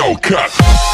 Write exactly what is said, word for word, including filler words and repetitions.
Hellcat.